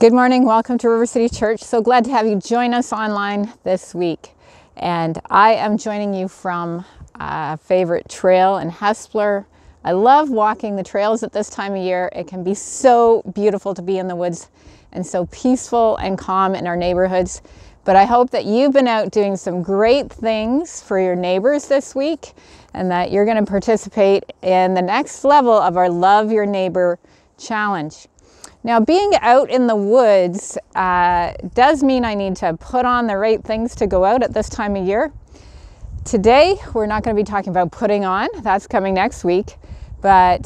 Good morning, welcome to River City Church. So glad to have you join us online this week. And I am joining you from a favorite trail in Hespler. I love walking the trails at this time of year. It can be so beautiful to be in the woods and so peaceful and calm in our neighborhoods. But I hope that you've been out doing some great things for your neighbors this week and that you're going to participate in the next level of our Love Your Neighbor challenge. Now, being out in the woods does mean I need to put on the right things to go out at this time of year. Today, we're not going to be talking about putting on. That's coming next week. But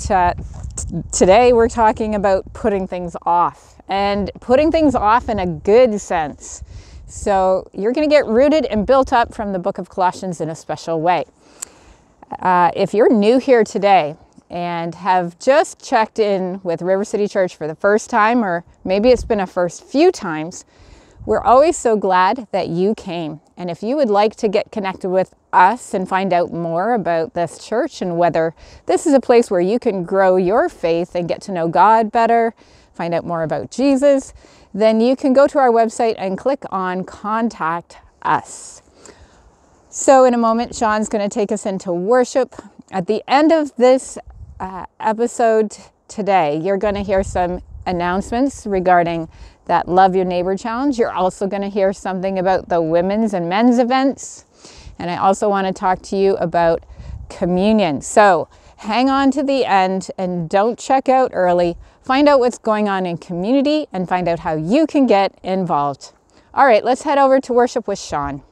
today, we're talking about putting things off, and putting things off in a good sense. So you're going to get rooted and built up from the book of Colossians in a special way. If you're new here today, and have just checked in with River City Church for the first time, or maybe it's been a first few times, we're always so glad that you came. And if you would like to get connected with us and find out more about this church and whether this is a place where you can grow your faith and get to know God better, find out more about Jesus, then you can go to our website and click on Contact Us. So in a moment, Sean's going to take us into worship. At the end of this episode today, you're going to hear some announcements regarding that Love Your Neighbor challenge. You're also going to hear something about the women's and men's events. And I also want to talk to you about communion. So hang on to the end and don't check out early. Find out what's going on in community and find out how you can get involved. All right, let's head over to worship with Sean.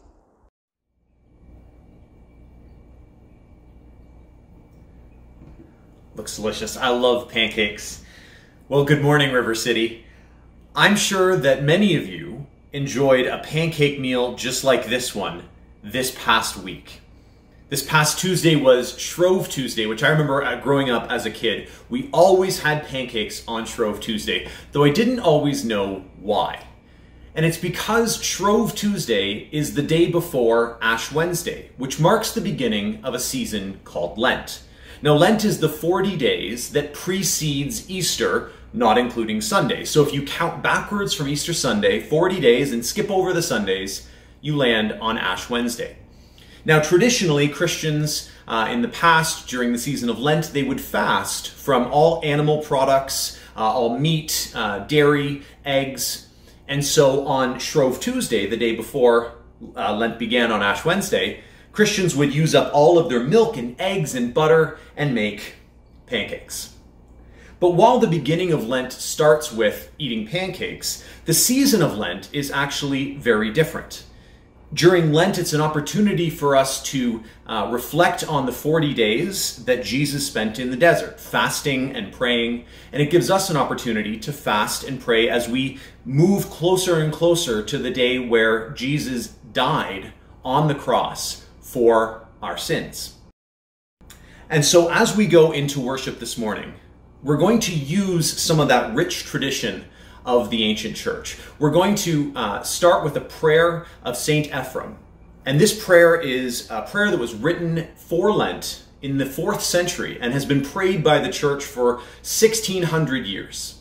Looks delicious. I love pancakes. Well, good morning, River City. I'm sure that many of you enjoyed a pancake meal just like this one this past week. This past Tuesday was Shrove Tuesday, which I remember growing up as a kid. We always had pancakes on Shrove Tuesday, though I didn't always know why. And it's because Shrove Tuesday is the day before Ash Wednesday, which marks the beginning of a season called Lent. Now, Lent is the 40 days that precedes Easter, not including Sundays. So if you count backwards from Easter Sunday, 40 days, and skip over the Sundays, you land on Ash Wednesday. Now, traditionally, Christians in the past, during the season of Lent, they would fast from all animal products, all meat, dairy, eggs. And so on Shrove Tuesday, the day before Lent began on Ash Wednesday, Christians would use up all of their milk and eggs and butter and make pancakes. But while the beginning of Lent starts with eating pancakes, the season of Lent is actually very different. During Lent, it's an opportunity for us to reflect on the 40 days that Jesus spent in the desert, fasting and praying, and it gives us an opportunity to fast and pray as we move closer and closer to the day where Jesus died on the cross for our sins. And so as we go into worship this morning, we're going to use some of that rich tradition of the ancient church. We're going to start with a prayer of Saint Ephraim. And this prayer is a prayer that was written for Lent in the 4th century and has been prayed by the church for 1600 years.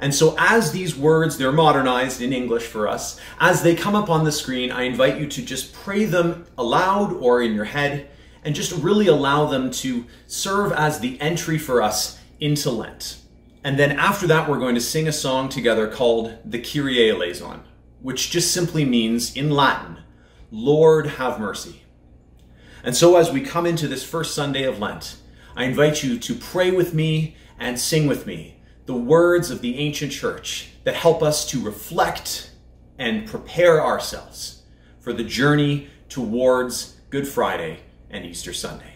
And so as these words, they're modernized in English for us, as they come up on the screen, I invite you to just pray them aloud or in your head and just really allow them to serve as the entry for us into Lent. And then after that, we're going to sing a song together called the Kyrie Eleison, which just simply means in Latin, Lord have mercy. And so as we come into this first Sunday of Lent, I invite you to pray with me and sing with me the words of the ancient church that help us to reflect and prepare ourselves for the journey towards Good Friday and Easter Sunday.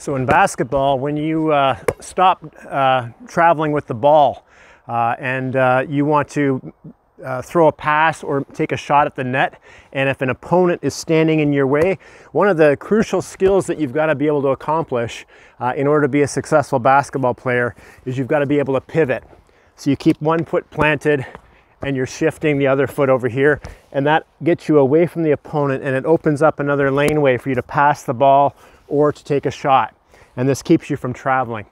So in basketball, when you stop traveling with the ball and you want to throw a pass or take a shot at the net, and if an opponent is standing in your way, one of the crucial skills that you've got to be able to accomplish in order to be a successful basketball player is you've got to be able to pivot. So you keep one foot planted and you're shifting the other foot over here, and that gets you away from the opponent and it opens up another laneway for you to pass the ball or to take a shot. And this keeps you from traveling.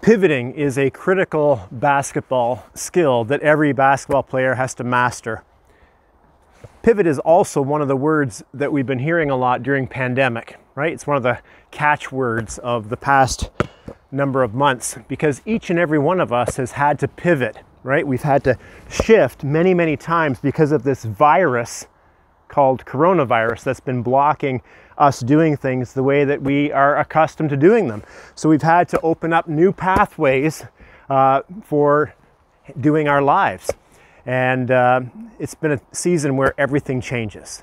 Pivoting is a critical basketball skill that every basketball player has to master. Pivot is also one of the words that we've been hearing a lot during pandemic, right? It's one of the catchwords of the past number of months because each and every one of us has had to pivot, right? We've had to shift many, many times because of this virus called coronavirus that's been blocking us doing things the way that we are accustomed to doing them. So we've had to open up new pathways for doing our lives. And it's been a season where everything changes.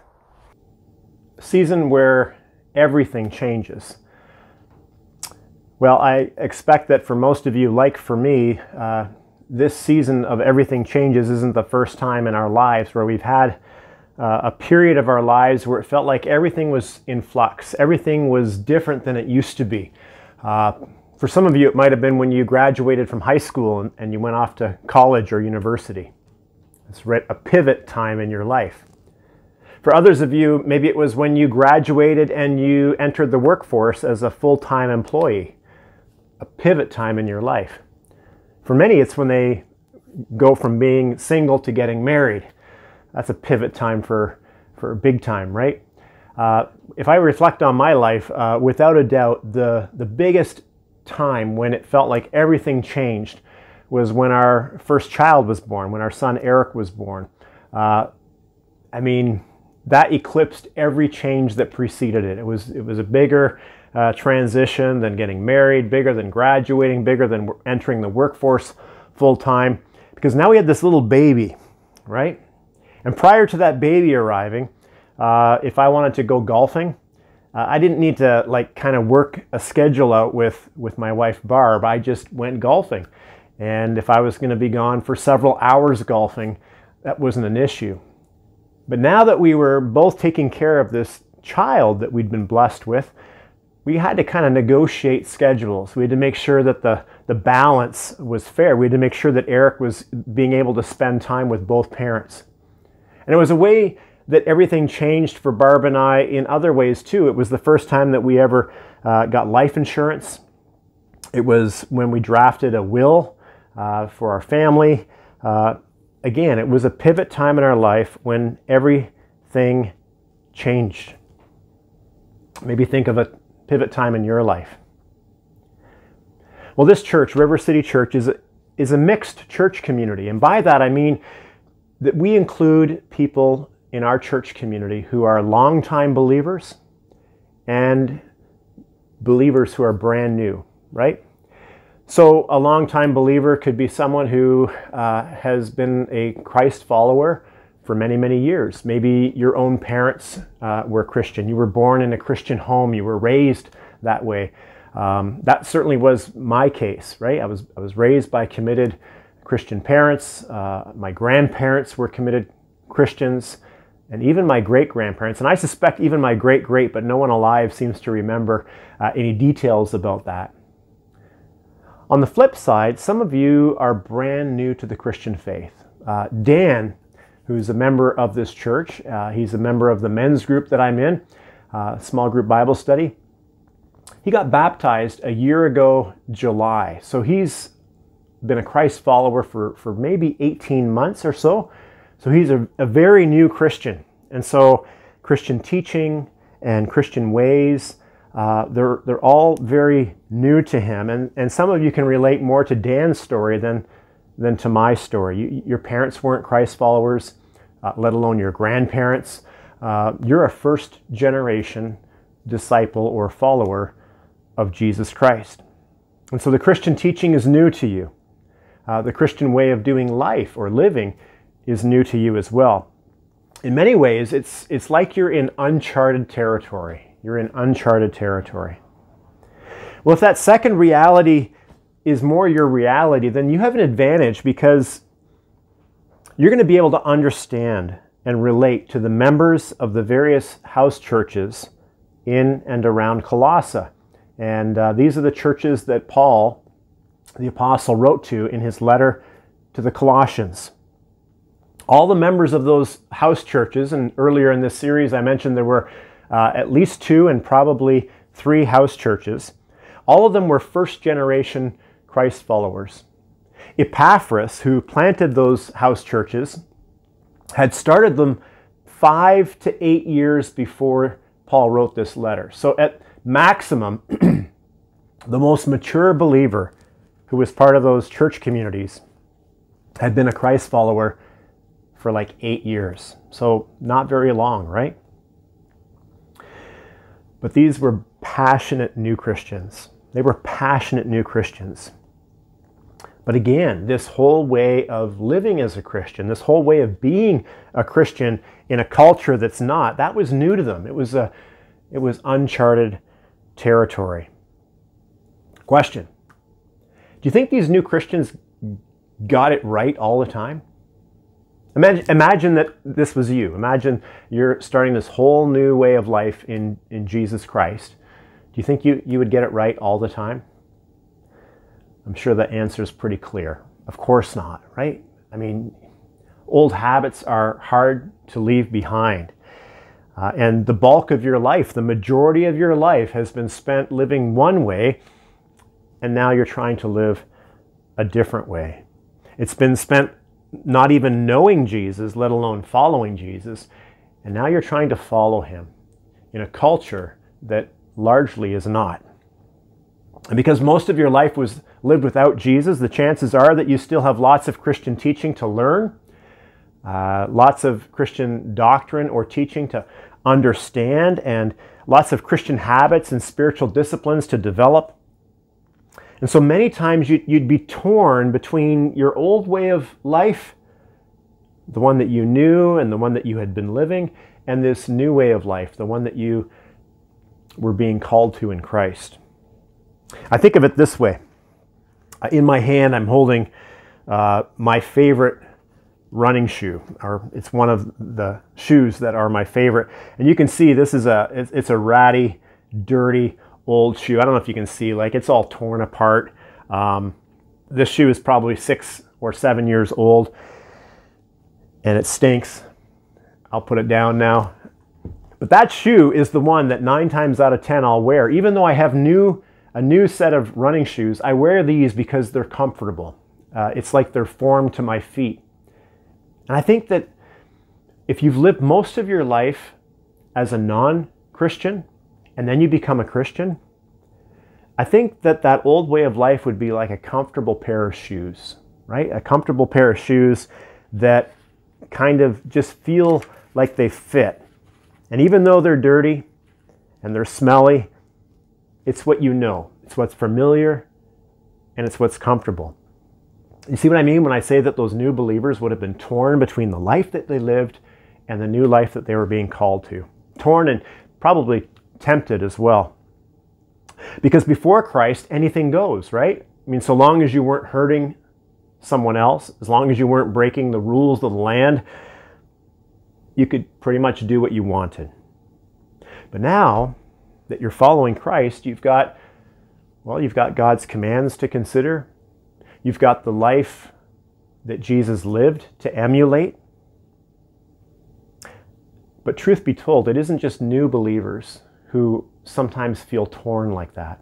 Well, I expect that for most of you, like for me, this season of everything changes isn't the first time in our lives where we've had a period of our lives where it felt like everything was in flux. Everything was different than it used to be. For some of you, it might have been when you graduated from high school and you went off to college or university. It's a pivot time in your life. For others of you, maybe it was when you graduated and you entered the workforce as a full-time employee. A pivot time in your life. For many, it's when they go from being single to getting married. That's a pivot time for big time, right? If I reflect on my life, without a doubt, the biggest time when it felt like everything changed was when our first child was born, when our son Eric was born. I mean, that eclipsed every change that preceded it. It was a bigger transition than getting married, bigger than graduating, bigger than entering the workforce full time, because now we had this little baby, right? And prior to that baby arriving, if I wanted to go golfing, I didn't need to work a schedule out with my wife Barb. I just went golfing. And if I was going to be gone for several hours golfing, that wasn't an issue. But now that we were both taking care of this child that we'd been blessed with, we had to kind of negotiate schedules. We had to make sure that the balance was fair. We had to make sure that Eric was being able to spend time with both parents. And it was a way that everything changed for Barb and I in other ways too. It was the first time that we ever got life insurance. It was when we drafted a will for our family. Again, it was a pivot time in our life when everything changed. Maybe think of a pivot time in your life. Well, this church, River City Church, is a mixed church community. And by that, I mean that we include people in our church community who are longtime believers and believers who are brand new, right? So a longtime believer could be someone who has been a Christ follower for many, many years. Maybe your own parents were Christian. You were born in a Christian home. You were raised that way. That certainly was my case, right? I was raised by committed Christian parents. My grandparents were committed Christians, and even my great-grandparents, and I suspect even my great-great, but no one alive seems to remember any details about that. On the flip side, some of you are brand new to the Christian faith. Dan, who's a member of this church, he's a member of the men's group that I'm in, small group Bible study. He got baptized a year ago, July, so he's been a Christ follower for maybe 18 months or so. So he's a very new Christian. And so Christian teaching and Christian ways, they're all very new to him. And some of you can relate more to Dan's story than to my story. Your parents weren't Christ followers, let alone your grandparents. You're a first generation disciple or follower of Jesus Christ. And so the Christian teaching is new to you. The Christian way of doing life or living is new to you as well. In many ways, it's like you're in uncharted territory. You're in uncharted territory. Well, if that second reality is more your reality, then you have an advantage because you're going to be able to understand and relate to the members of the various house churches in and around Colossae. And these are the churches that Paul, the apostle, wrote to in his letter to the Colossians. All the members of those house churches, and earlier in this series I mentioned there were at least two and probably three house churches. All of them were first-generation Christ followers. Epaphras, who planted those house churches, had started them 5 to 8 years before Paul wrote this letter. So at maximum, the most mature believer who was part of those church communities had been a Christ follower for like 8 years. So not very long, right? But these were passionate new Christians. They were passionate new Christians. But again, this whole way of living as a Christian, this whole way of being a Christian in a culture that's not, that was new to them. It was uncharted territory. Question: do you think these new Christians got it right all the time? Imagine that this was you. Imagine you're starting this whole new way of life in Jesus Christ. Do you think you would get it right all the time? I'm sure the answer is pretty clear. Of course not, right? I mean, old habits are hard to leave behind. And the bulk of your life, the majority of your life, has been spent living one way, and now you're trying to live a different way. It's been spent not even knowing Jesus, let alone following Jesus, and now you're trying to follow him in a culture that largely is not. And because most of your life was lived without Jesus, the chances are that you still have lots of Christian teaching to learn, lots of Christian doctrine or teaching to understand, and lots of Christian habits and spiritual disciplines to develop. And so many times you'd be torn between your old way of life, the one that you knew and the one that you had been living, and this new way of life, the one that you were being called to in Christ. I think of it this way. In my hand, I'm holding my favorite running shoe, or it's one of the shoes that are my favorite. And you can see this is it's a ratty, dirty old shoe. I don't know if you can see, like, it's all torn apart. This shoe is probably 6 or 7 years old, and it stinks. I'll put it down now. But that shoe is the one that 9 times out of 10 I'll wear. Even though I have a new set of running shoes, I wear these because they're comfortable. It's like they're formed to my feet. And I think that if you've lived most of your life as a non-Christian, and then you become a Christian, I think that that old way of life would be like a comfortable pair of shoes, right? A comfortable pair of shoes that kind of just feel like they fit. And even though they're dirty and they're smelly, it's what you know. It's what's familiar, and it's what's comfortable. You see what I mean when I say that those new believers would have been torn between the life that they lived and the new life that they were being called to. Torn and probably tempted as well. Because before Christ, anything goes, right? I mean, so long as you weren't hurting someone else, as long as you weren't breaking the rules of the land, you could pretty much do what you wanted. But now that you're following Christ, you've got God's commands to consider. You've got the life that Jesus lived to emulate. But truth be told, it isn't just new believers who sometimes feel torn like that.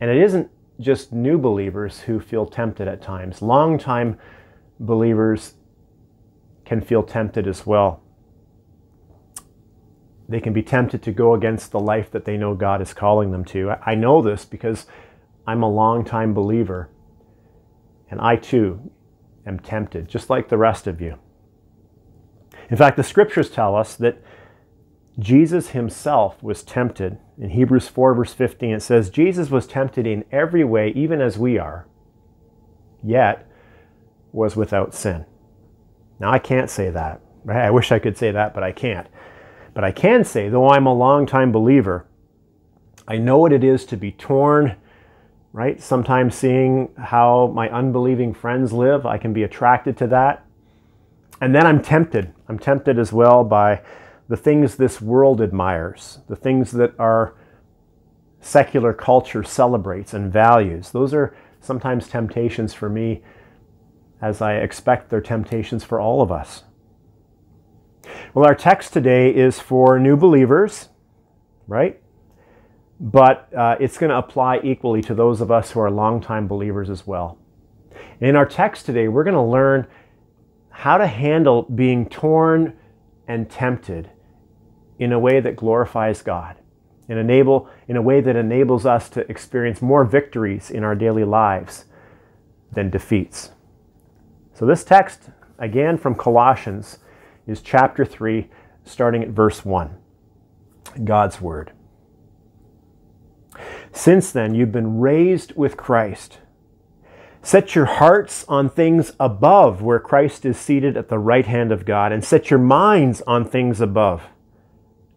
And it isn't just new believers who feel tempted at times. Long-time believers can feel tempted as well. They can be tempted to go against the life that they know God is calling them to. I know this because I'm a long-time believer, and I too am tempted, just like the rest of you. In fact, the scriptures tell us that Jesus himself was tempted. In Hebrews 4, verse 15, it says, Jesus was tempted in every way, even as we are, yet was without sin. Now, I can't say that, right? I wish I could say that, but I can't. But I can say, though I'm a long-time believer, I know what it is to be torn, right? Sometimes seeing how my unbelieving friends live, I can be attracted to that. And then I'm tempted. I'm tempted as well by the things this world admires, the things that our secular culture celebrates and values. Those are sometimes temptations for me, as I expect they're temptations for all of us. Well, our text today is for new believers, right? But it's going to apply equally to those of us who are longtime believers as well. And in our text today, we're going to learn how to handle being torn and tempted in a way that glorifies God and in a way that enables us to experience more victories in our daily lives than defeats. So this text, again from Colossians, is chapter 3, starting at verse 1. God's Word. Since then, you've been raised with Christ. Set your hearts on things above, where Christ is seated at the right hand of God, and set your minds on things above,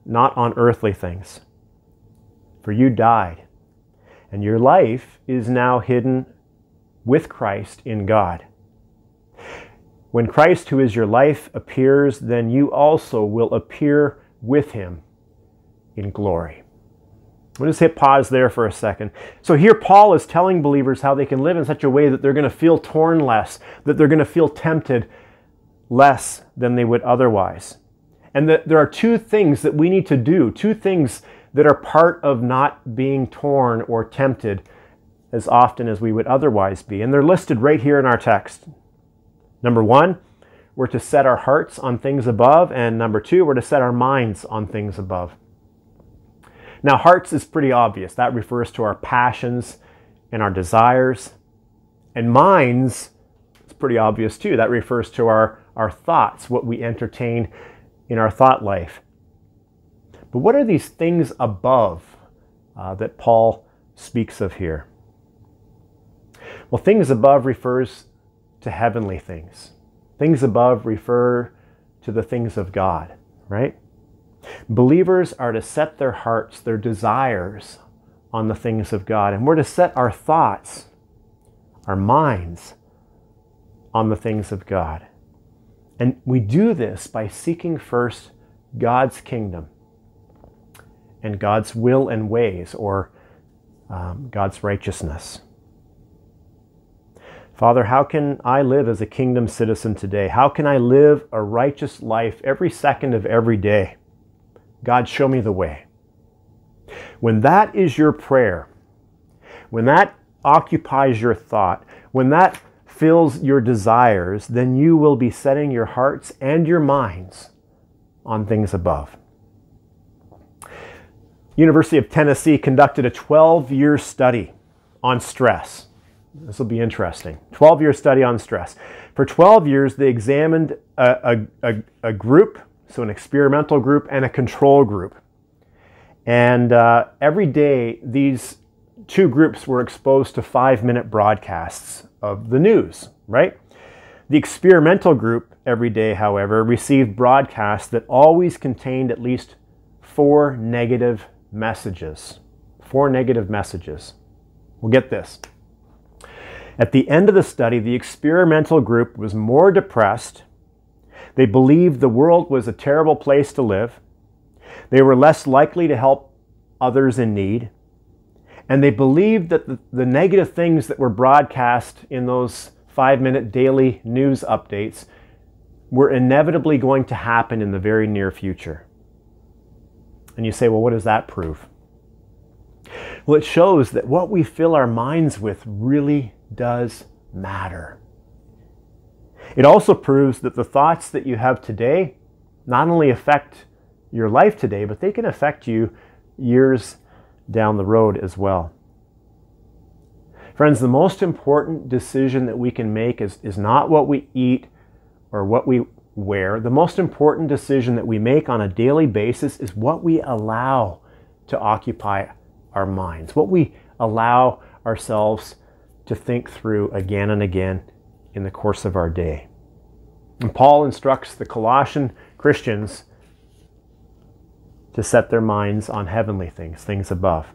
not on earthly things. For you died, and your life is now hidden with Christ in God. When Christ, who is your life, appears, then you also will appear with him in glory. We'll just hit pause there for a second. So here Paul is telling believers how they can live in such a way that they're going to feel torn less, that they're going to feel tempted less than they would otherwise. And that there are two things that we need to do, two things that are part of not being torn or tempted as often as we would otherwise be. And they're listed right here in our text. Number one, we're to set our hearts on things above. And number two, we're to set our minds on things above. Now, hearts is pretty obvious. That refers to our passions and our desires. And minds, it's pretty obvious too. That refers to our thoughts, what we entertain in our thought life. But what are these things above that Paul speaks of here? Well, things above refers to heavenly things. Things above refer to the things of God, right? Believers are to set their hearts, their desires, on the things of God. And we're to set our thoughts, our minds, on the things of God. And we do this by seeking first God's kingdom and God's will and ways, or God's righteousness. Father, how can I live as a kingdom citizen today? How can I live a righteous life every second of every day? God, show me the way. When that is your prayer, when that occupies your thought, when that fills your desires, then you will be setting your hearts and your minds on things above. University of Tennessee conducted a 12-year study on stress. This will be interesting. 12-year study on stress. For 12 years, they examined a group, so an experimental group and a control group. And every day, these two groups were exposed to 5-minute broadcasts of the news, right? The experimental group every day, however, received broadcasts that always contained at least 4 negative messages. 4 negative messages. Well, get this. At the end of the study, the experimental group was more depressed. They believed the world was a terrible place to live. They were less likely to help others in need. And they believed that the negative things that were broadcast in those 5-minute daily news updates were inevitably going to happen in the very near future. And you say, well, what does that prove? Well, it shows that what we fill our minds with really does matter. It also proves that the thoughts that you have today not only affect your life today, but they can affect you years down the road as well. Friends, the most important decision that we can make is not what we eat or what we wear. The most important decision that we make on a daily basis is what we allow to occupy our minds, what we allow ourselves to think through again and again in the course of our day. And Paul instructs the Colossian Christians to set their minds on heavenly things, things above.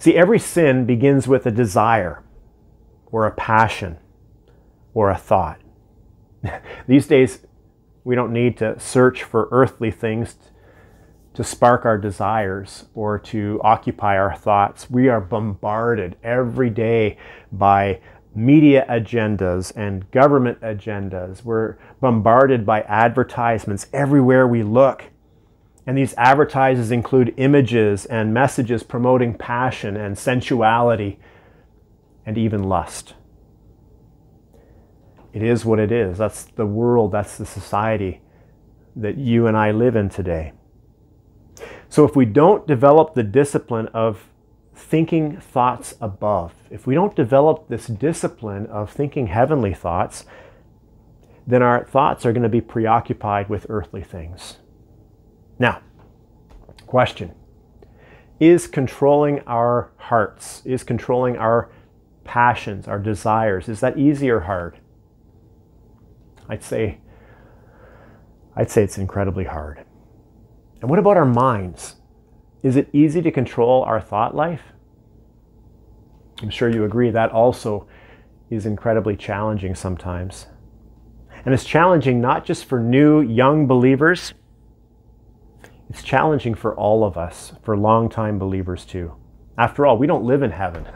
See, every sin begins with a desire or a passion or a thought. These days, we don't need to search for earthly things to spark our desires or to occupy our thoughts. We are bombarded every day by media agendas and government agendas. We're bombarded by advertisements everywhere we look. And these advertisements include images and messages promoting passion and sensuality and even lust. It is what it is. That's the world. That's the society that you and I live in today. So if we don't develop the discipline of thinking thoughts above, if we don't develop this discipline of thinking heavenly thoughts, then our thoughts are going to be preoccupied with earthly things. Now, question. Is controlling our hearts, is controlling our passions, our desires, is that easy or hard? I'd say it's incredibly hard. And what about our minds? Is it easy to control our thought life? I'm sure you agree that also is incredibly challenging sometimes. And it's challenging not just for new, young believers. It's challenging for all of us, for long-time believers too. After all, we don't live in heaven.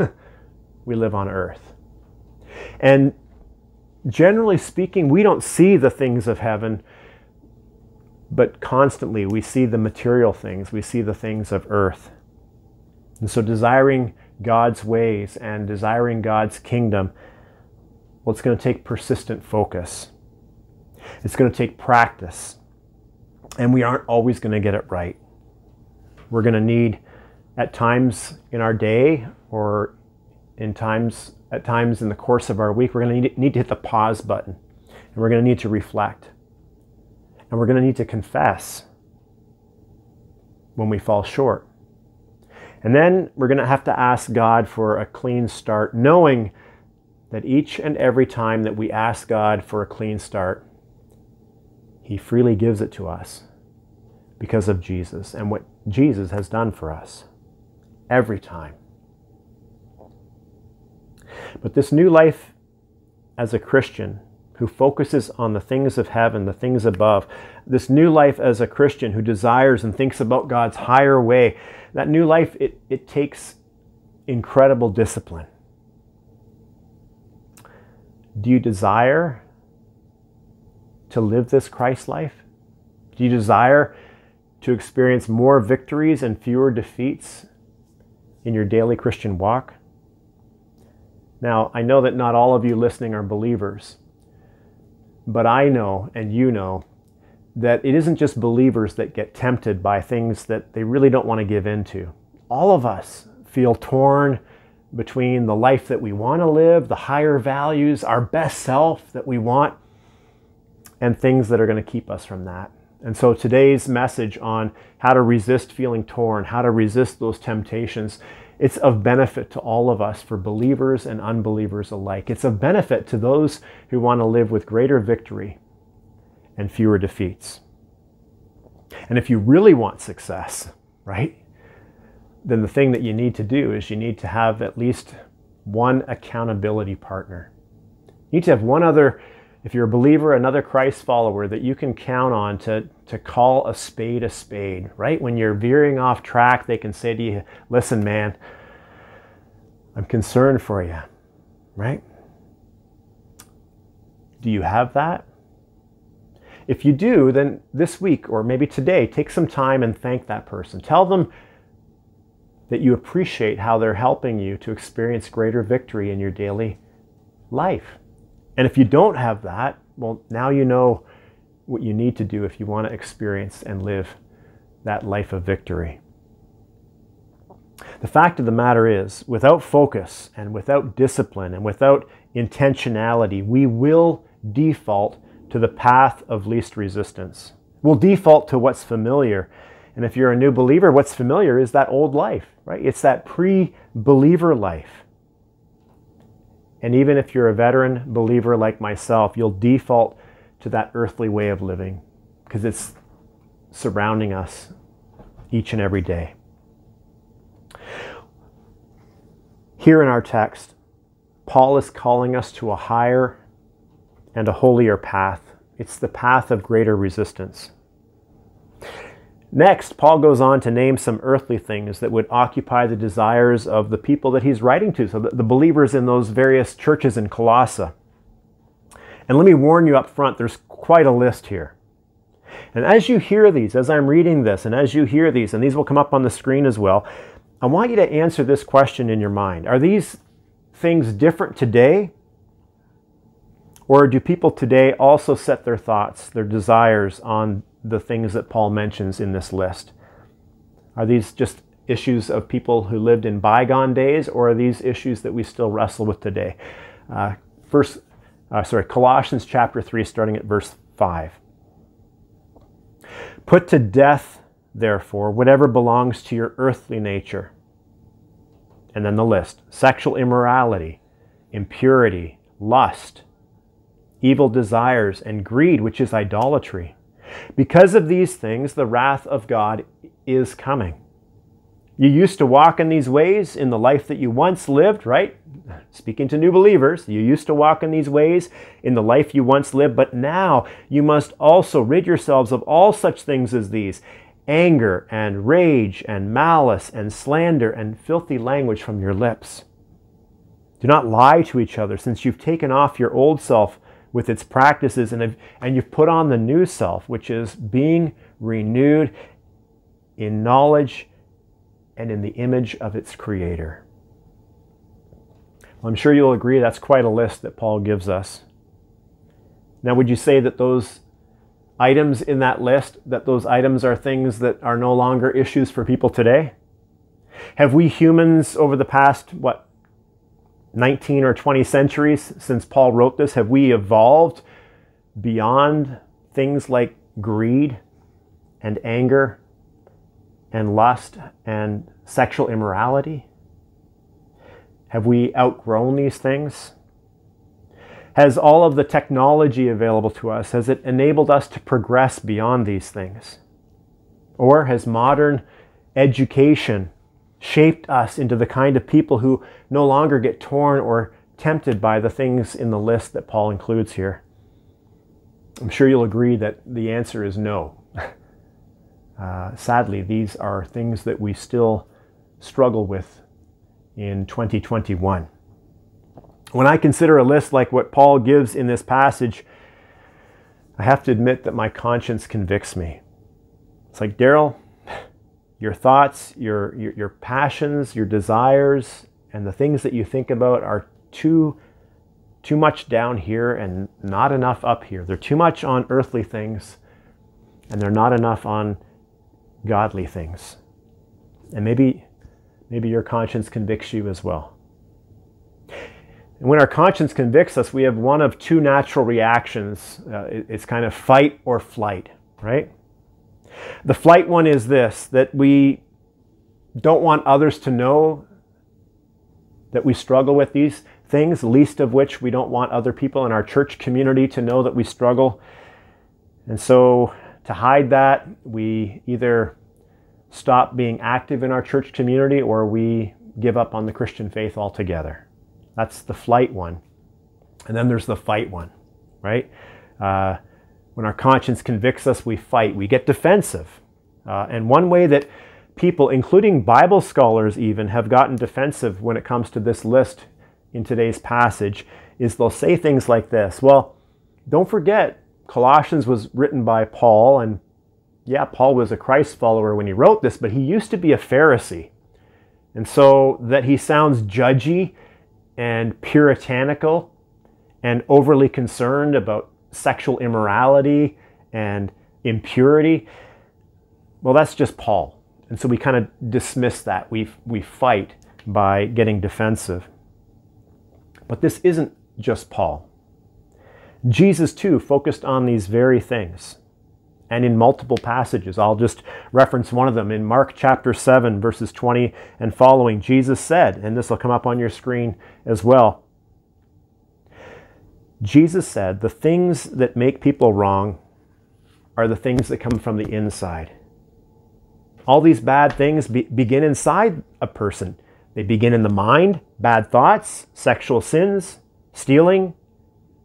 We live on earth. And generally speaking, we don't see the things of heaven, but constantly we see the material things. We see the things of earth. And so desiring God's ways and desiring God's kingdom, well, it's going to take persistent focus. It's going to take practice. And we aren't always going to get it right. We're going to need, at times in our day or at times in the course of our week, we're going to need to hit the pause button. And we're going to need to reflect. And we're going to need to confess when we fall short. And then we're going to have to ask God for a clean start, knowing that each and every time that we ask God for a clean start, He freely gives it to us because of Jesus and what Jesus has done for us every time. But this new life as a Christian who focuses on the things of heaven, the things above, this new life as a Christian who desires and thinks about God's higher way, that new life, it takes incredible discipline. Do you desire to live this Christ life? Do you desire to experience more victories and fewer defeats in your daily Christian walk? Now, I know that not all of you listening are believers, but I know and you know that it isn't just believers that get tempted by things that they really don't want to give into. All of us feel torn between the life that we want to live, the higher values, our best self that we want, and things that are going to keep us from that. And so today's message on how to resist feeling torn, how to resist those temptations, it's of benefit to all of us, for believers and unbelievers alike. It's of benefit to those who want to live with greater victory and fewer defeats. And if you really want success, right? Then the thing that you need to do is you need to have at least one accountability partner. You need to have one other, if you're a believer, another Christ follower that you can count on to call a spade, right? When you're veering off track, they can say to you, listen, man, I'm concerned for you, right? Do you have that? If you do, then this week or maybe today, take some time and thank that person. Tell them that you appreciate how they're helping you to experience greater victory in your daily life. And if you don't have that, well, now you know what you need to do if you want to experience and live that life of victory. The fact of the matter is, without focus and without discipline and without intentionality, we will default to the path of least resistance. We'll default to what's familiar. And if you're a new believer, what's familiar is that old life, right? It's that pre-believer life. And even if you're a veteran believer like myself, you'll default to that earthly way of living because it's surrounding us each and every day. Here in our text, Paul is calling us to a higher and a holier path. It's the path of greater resistance. Next, Paul goes on to name some earthly things that would occupy the desires of the people that he's writing to, so the believers in those various churches in Colossae. And let me warn you up front, there's quite a list here. And as you hear these, as I'm reading this, and as you hear these, and these will come up on the screen as well, I want you to answer this question in your mind. Are these things different today? Or do people today also set their thoughts, their desires on the things that Paul mentions in this list? Are these just issues of people who lived in bygone days, or are these issues that we still wrestle with today? Colossians chapter 3, starting at verse 5. Put to death, therefore, whatever belongs to your earthly nature. And then the list: sexual immorality, impurity, lust, evil desires, and greed, which is idolatry. Because of these things, the wrath of God is coming. You used to walk in these ways in the life that you once lived, right? Speaking to new believers, you used to walk in these ways in the life you once lived, but now you must also rid yourselves of all such things as these: anger and rage and malice and slander and filthy language from your lips. Do not lie to each other, since you've taken off your old self with its practices and you've put on the new self, which is being renewed in knowledge and in the image of its creator. Well, I'm sure you'll agree that's quite a list that Paul gives us. Now, would you say that those items in that list, that those items are things that are no longer issues for people today? Have we humans over the past, 19 or 20 centuries since Paul wrote this, have we evolved beyond things like greed and anger and lust and sexual immorality? Have we outgrown these things? Has all of the technology available to us, has it enabled us to progress beyond these things? Or has modern education shaped us into the kind of people who no longer get torn or tempted by the things in the list that Paul includes here? I'm sure you'll agree that the answer is no. Sadly, these are things that we still struggle with in 2021. When I consider a list like what Paul gives in this passage, I have to admit that my conscience convicts me. It's like, Daryl, your thoughts, your passions, your desires, and the things that you think about are too much down here and not enough up here. They're too much on earthly things, and they're not enough on godly things. And maybe your conscience convicts you as well. And when our conscience convicts us, we have one of two natural reactions. It's kind of fight or flight, right? The flight one is this, that we don't want others to know that we struggle with these things, least of which we don't want other people in our church community to know that we struggle. And so to hide that, we either stop being active in our church community or we give up on the Christian faith altogether. That's the flight one. And then there's the fight one, right? When our conscience convicts us, we fight. We get defensive. And one way that people, including Bible scholars even, have gotten defensive when it comes to this list in today's passage is they'll say things like this. Well, don't forget, Colossians was written by Paul, and yeah, Paul was a Christ follower when he wrote this, but he used to be a Pharisee. And so that he sounds judgy and puritanical and overly concerned about sexual immorality and impurity, well, that's just Paul. And so we kind of dismiss that. We fight by getting defensive. But this isn't just Paul. Jesus, too, focused on these very things, and in multiple passages. I'll just reference one of them. In Mark chapter 7, verses 20 and following, Jesus said, and this will come up on your screen as well, Jesus said, the things that make people wrong are the things that come from the inside. All these bad things begin inside a person. They begin in the mind: bad thoughts, sexual sins, stealing,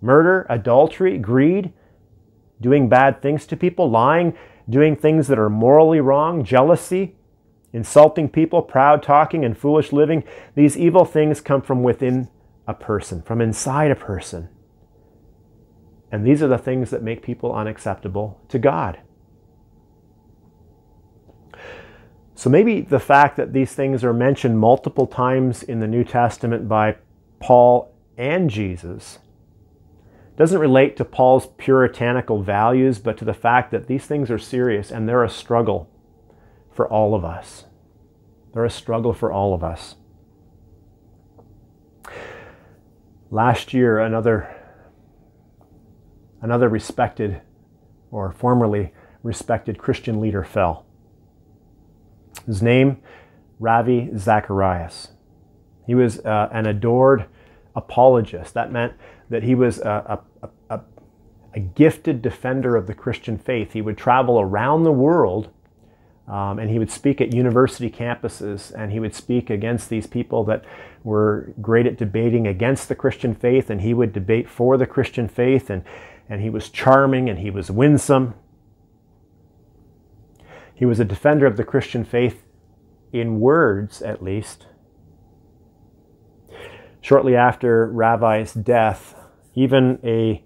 murder, adultery, greed, doing bad things to people, lying, doing things that are morally wrong, jealousy, insulting people, proud talking, and foolish living. These evil things come from within a person, from inside a person. And these are the things that make people unacceptable to God. So maybe the fact that these things are mentioned multiple times in the New Testament by Paul and Jesus doesn't relate to Paul's puritanical values, but to the fact that these things are serious and they're a struggle for all of us. They're a struggle for all of us. Last year, another respected or formerly respected Christian leader fell. His name, Ravi Zacharias. He was an adored apologist. That meant that he was a gifted defender of the Christian faith. He would travel around the world and he would speak at university campuses, and he would speak against these people that were great at debating against the Christian faith, and he would debate for the Christian faith, and he was charming and he was winsome. He was a defender of the Christian faith in words, at least. Shortly after Ravi's death, even a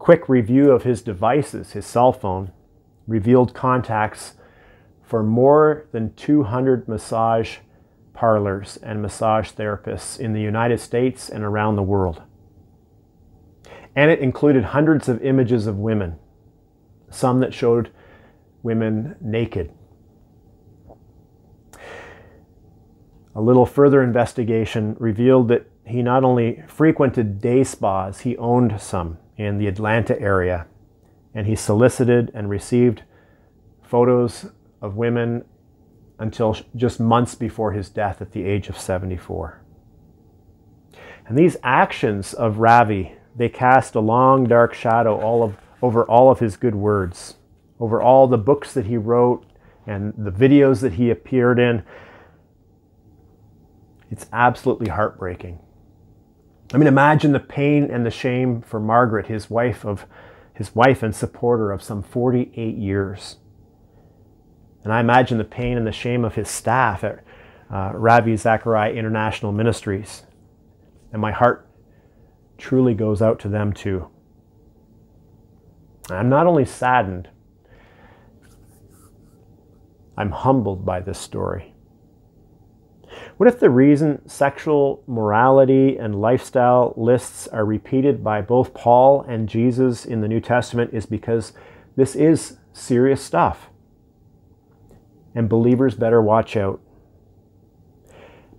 quick review of his devices, his cell phone, revealed contacts for more than 200 massage parlors and massage therapists in the United States and around the world. And it included hundreds of images of women, some that showed women naked. A little further investigation revealed that he not only frequented day spas, he owned some in the Atlanta area, and he solicited and received photos of women until just months before his death at the age of 74. And these actions of Ravi, they cast a long dark shadow over all of his good words, over all the books that he wrote and the videos that he appeared in. It's absolutely heartbreaking. I mean, imagine the pain and the shame for Margaret, his wife and supporter of some 48 years. And I imagine the pain and the shame of his staff at Ravi Zacharias International Ministries. And my heart truly goes out to them too. I'm not only saddened, I'm humbled by this story. What if the reason sexual morality and lifestyle lists are repeated by both Paul and Jesus in the New Testament is because this is serious stuff? And believers better watch out,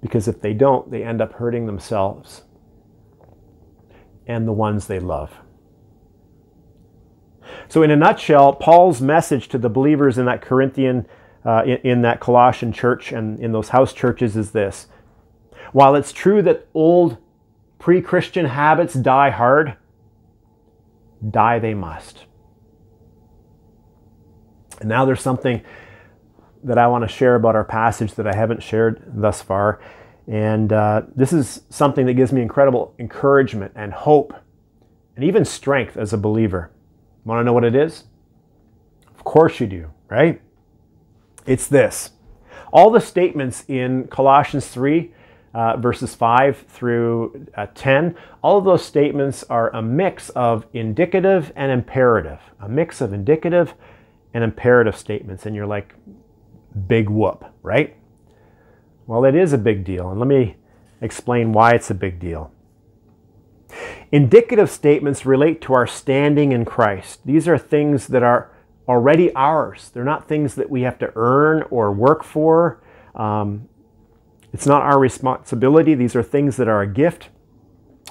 because if they don't, they end up hurting themselves and the ones they love. So in a nutshell, Paul's message to the believers in that Colossian church and in those house churches is this. While it's true that old pre-Christian habits die hard, die they must. And now there's something that I want to share about our passage that I haven't shared thus far. And this is something that gives me incredible encouragement and hope and even strength as a believer. Want to know what it is? Of course you do, right? It's this. All the statements in Colossians 3, verses 5 through 10, all of those statements are a mix of indicative and imperative. A mix of indicative and imperative statements. And you're like, big whoop, right? Well, it is a big deal, and let me explain why it's a big deal. Indicative statements relate to our standing in Christ. These are things that are already ours. They're not things that we have to earn or work for. It's not our responsibility. These are things that are a gift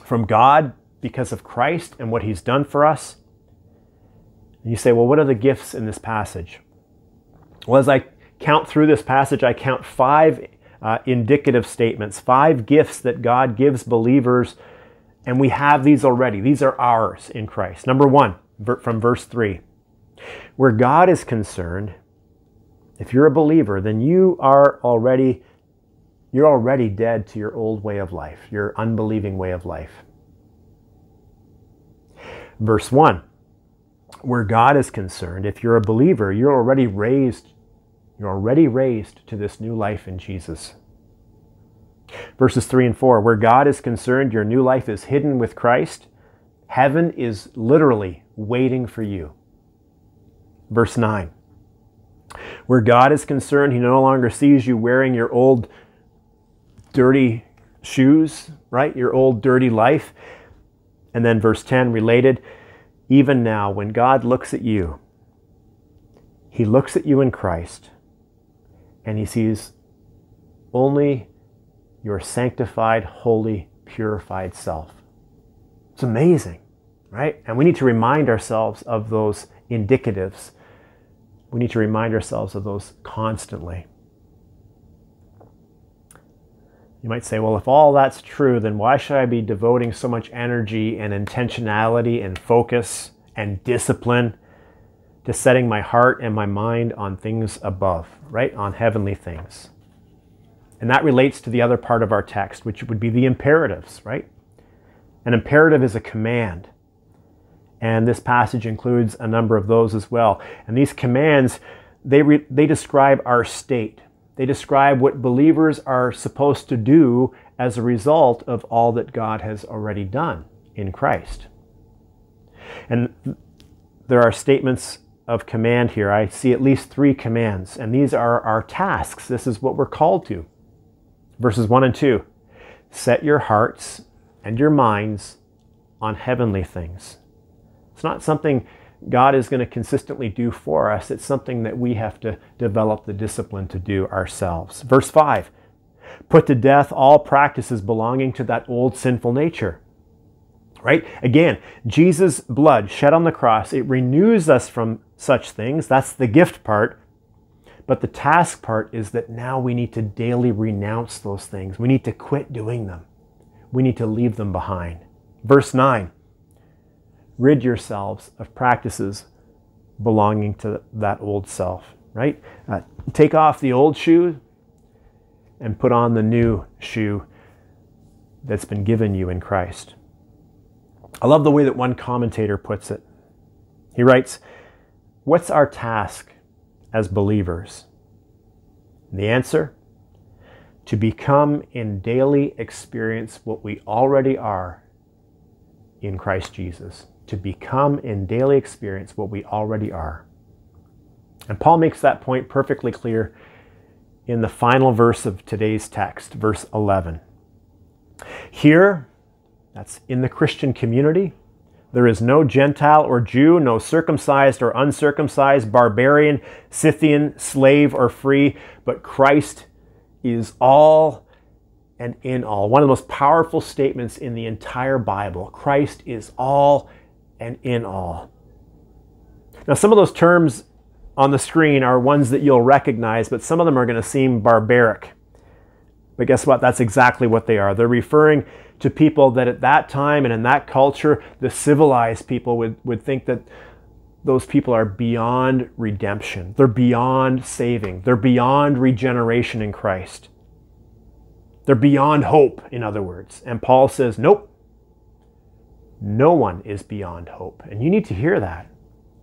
from God because of Christ and what He's done for us. And you say, well, what are the gifts in this passage? Well, as I count through this passage, I count five indicative statements, five gifts that God gives believers, and we have these already. These are ours in Christ. Number one, from verse 3. Where God is concerned, if you're a believer, then you're already dead to your old way of life, your unbelieving way of life. Verse 1. Where God is concerned, if you're a believer, you're already raised to this new life in Jesus. Verses 3 and 4, where God is concerned, your new life is hidden with Christ. Heaven is literally waiting for you. Verse 9, where God is concerned, He no longer sees you wearing your old dirty shoes, right? Your old dirty life. And then verse 10, related, even now when God looks at you, he looks at you in Christ and he sees only your sanctified, holy, purified self. It's amazing, right? And we need to remind ourselves of those indicatives. We need to remind ourselves of those constantly. You might say, well, if all that's true, then why should I be devoting so much energy and intentionality and focus and discipline to setting my heart and my mind on things above, right? On heavenly things. And that relates to the other part of our text, which would be the imperatives, right? An imperative is a command. And this passage includes a number of those as well. And these commands, they describe our state. They describe what believers are supposed to do as a result of all that God has already done in Christ. And there are statements of command here. I see at least three commands, and these are our tasks. This is what we're called to. Verses 1 and 2, set your hearts and your minds on heavenly things. It's not something God is going to consistently do for us. It's something that we have to develop the discipline to do ourselves. Verse 5, put to death all practices belonging to that old sinful nature. Right? Again, Jesus' blood shed on the cross, it renews us from such things. That's the gift part. But the task part is that now we need to daily renounce those things. We need to quit doing them. We need to leave them behind. Verse 9. Rid yourselves of practices belonging to that old self, right? Take off the old shoe and put on the new shoe that's been given you in Christ. I love the way that one commentator puts it. He writes, what's our task as believers? And the answer? To become in daily experience what we already are in Christ Jesus. To become in daily experience what we already are. And Paul makes that point perfectly clear in the final verse of today's text, verse 11. Here, that's in the Christian community, there is no Gentile or Jew, no circumcised or uncircumcised, barbarian, Scythian, slave or free, but Christ is all and in all. One of the most powerful statements in the entire Bible. Christ is all and in all. Now, some of those terms on the screen are ones that you'll recognize, but some of them are going to seem barbaric. But guess what? That's exactly what they are. They're referring to people that at that time and in that culture, the civilized people would think that those people are beyond redemption. They're beyond saving. They're beyond regeneration in Christ. They're beyond hope, in other words. And Paul says, nope. No one is beyond hope. And you need to hear that.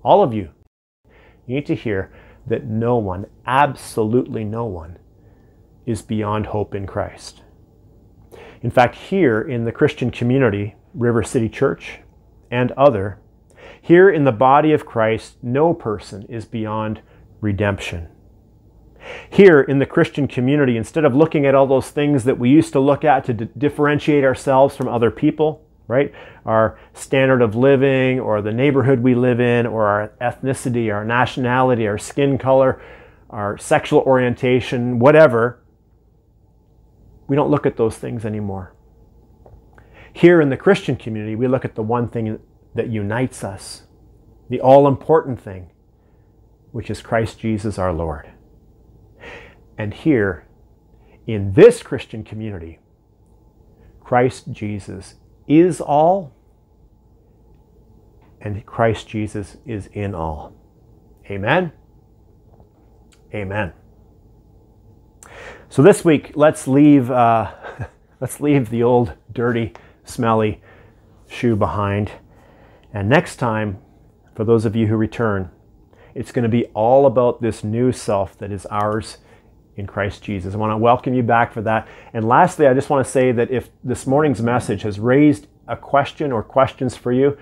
All of you. You need to hear that no one, absolutely no one, is beyond hope in Christ. In fact, here in the Christian community, River City Church and other, here in the body of Christ, no person is beyond redemption. Here in the Christian community, instead of looking at all those things that we used to look at to differentiate ourselves from other people, right? Our standard of living or the neighborhood we live in or our ethnicity, our nationality, our skin color, our sexual orientation, whatever. We don't look at those things anymore. Here in the Christian community, we look at the one thing that unites us, the all-important thing, which is Christ Jesus our Lord. And here, in this Christian community, Christ Jesus is all, and Christ Jesus is in all. Amen? Amen. So this week, let's leave the old, dirty, smelly shoe behind. And next time, for those of you who return, it's going to be all about this new self that is ours in Christ Jesus. I want to welcome you back for that. And lastly, I just want to say that if this morning's message has raised a question or questions for you,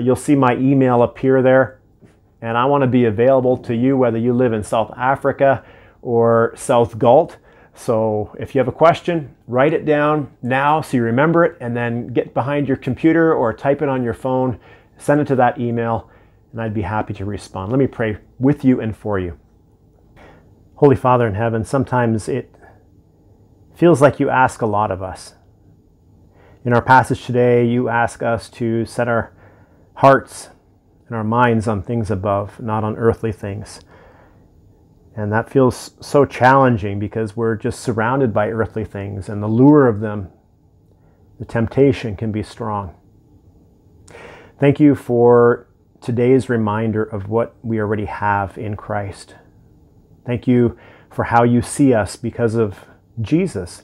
you'll see my email appear there. And I want to be available to you whether you live in South Africa or South Galt. So if you have a question, write it down now so you remember it, and then get behind your computer or type it on your phone, send it to that email, and I'd be happy to respond. Let me pray with you and for you. Holy Father in heaven, sometimes it feels like you ask a lot of us. In our passage today, you ask us to set our hearts and our minds on things above, not on earthly things. And that feels so challenging because we're just surrounded by earthly things, and the lure of them, the temptation, can be strong. Thank you for today's reminder of what we already have in Christ. Thank you for how you see us because of Jesus.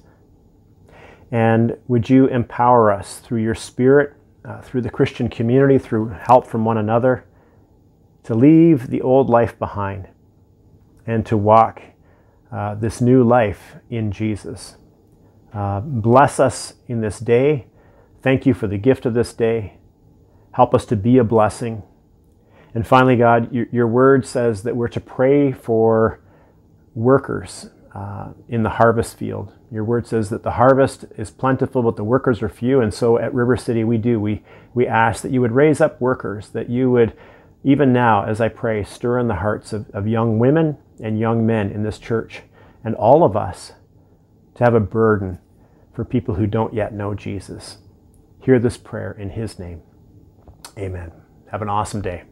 And would you empower us through your Spirit, through the Christian community, through help from one another, to leave the old life behind and to walk this new life in Jesus. Bless us in this day. Thank you for the gift of this day. Help us to be a blessing. And finally, God, your word says that we're to pray for workers in the harvest field. Your word says that the harvest is plentiful, but the workers are few. And so at River City, we do. We ask that you would raise up workers, that you would, even now, as I pray, stir in the hearts of young women and young men in this church, and all of us, to have a burden for people who don't yet know Jesus. Hear this prayer in his name. Amen. Have an awesome day.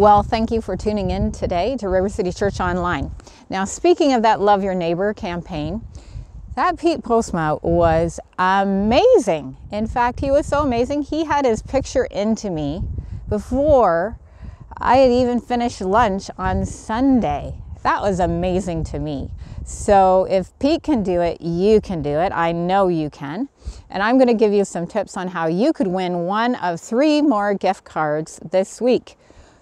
Well, thank you for tuning in today to River City Church Online. Now, speaking of that Love Your Neighbor campaign, that Pete Postma was amazing. In fact, he was so amazing, he had his picture into me before I had even finished lunch on Sunday. That was amazing to me. So if Pete can do it, you can do it. I know you can. And I'm going to give you some tips on how you could win one of 3 more gift cards this week.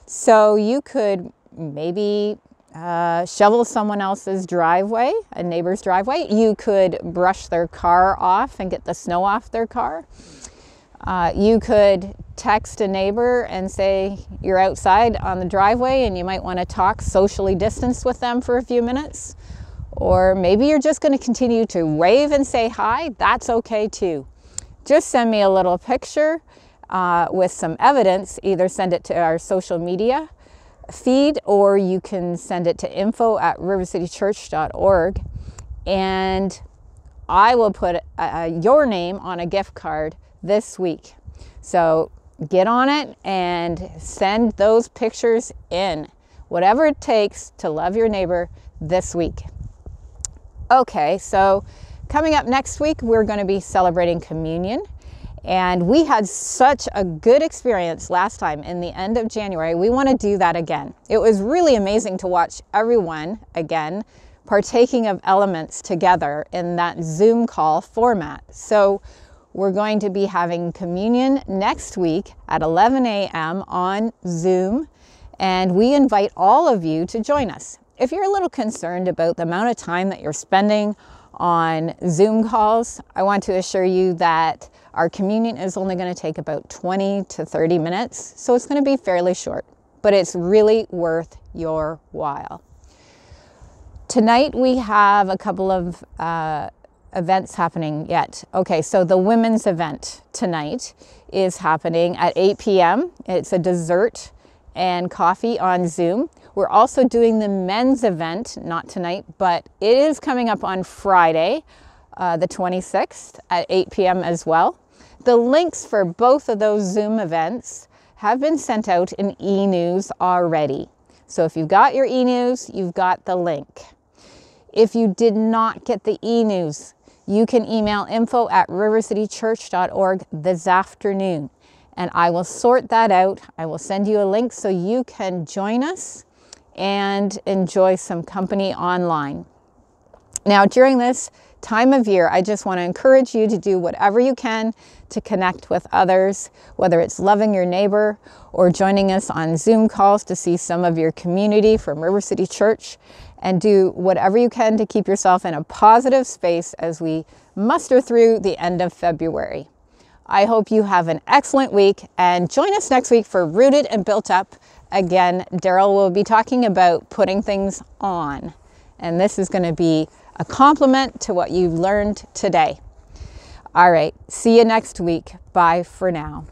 So you could maybe shovel someone else's driveway, a neighbor's driveway. You could brush their car off and get the snow off their car. You could text a neighbor and say you're outside on the driveway and you might want to talk socially distanced with them for a few minutes. Or maybe you're just going to continue to wave and say hi. That's okay too. Just send me a little picture with some evidence. Either send it to our social media feed, or you can send it to info@rivercitychurch.org, and I will put your name on a gift card this week. So get on it and send those pictures in. Whatever it takes to love your neighbor this week. Okay, so coming up next week, we're going to be celebrating communion. And we had such a good experience last time in the end of January. We want to do that again. It was really amazing to watch everyone again partaking of elements together in that Zoom call format. So we're going to be having communion next week at 11 a.m. on Zoom, and we invite all of you to join us. If you're a little concerned about the amount of time that you're spending on Zoom calls, I want to assure you that our communion is only going to take about 20 to 30 minutes, so it's going to be fairly short, but it's really worth your while. Tonight we have a couple of events happening yet. Okay, so the women's event tonight is happening at 8 p.m. It's a dessert and coffee on Zoom. We're also doing the men's event, not tonight, but it is coming up on Friday, the 26th at 8 p.m. as well. The links for both of those Zoom events have been sent out in e-news already. So if you've got your e-news, you've got the link. If you did not get the e-news, you can email info@rivercitychurch.org this afternoon, and I will sort that out. I will send you a link so you can join us. and enjoy some company online. Now, during this time of year, I just want to encourage you to do whatever you can to connect with others, whether it's loving your neighbor or joining us on Zoom calls to see some of your community from River City Church, and do whatever you can to keep yourself in a positive space as we muster through the end of February. I hope you have an excellent week, and join us next week for Rooted and Built Up. Again, Daryl will be talking about putting things on, and this is going to be a compliment to what you learned today. All right, see you next week. Bye for now.